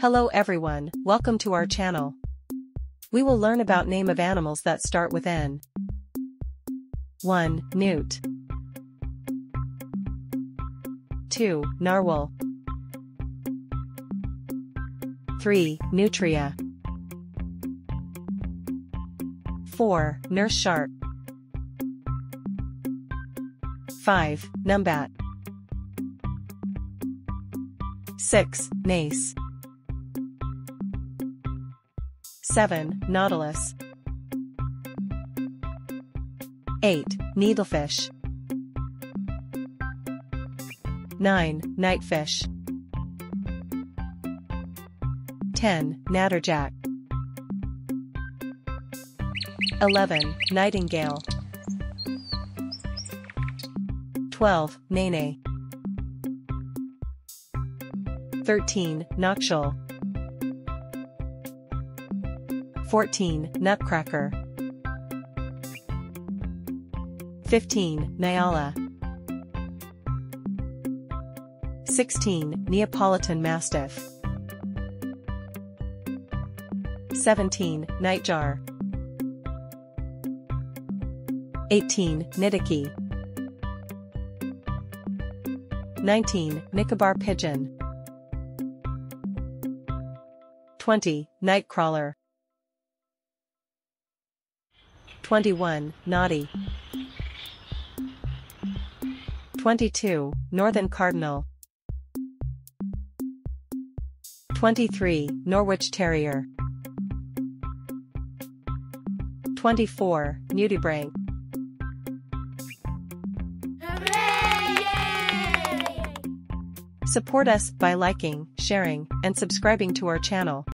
Hello everyone, welcome to our channel. We will learn about name of animals that start with N. 1. Newt. 2. Narwhal. 3. Nutria. 4. Nurse shark. 5. Numbat. 6. Nace. 7. Nautilus. 8. Needlefish. 9. Knightfish. 10. Natterjack. 11. Nightingale. 12. Nene. 13. Noctshell. 14. Nutcracker. 15. Nyala. 16. Neapolitan Mastiff. 17. Nightjar. 18. Nidiki. 19. Nicobar Pigeon. 20. Nightcrawler. 21. Naughty. 22. Northern Cardinal. 23. Norwich Terrier. 24. Nudibranch. Hooray! Support us by liking, sharing, and subscribing to our channel.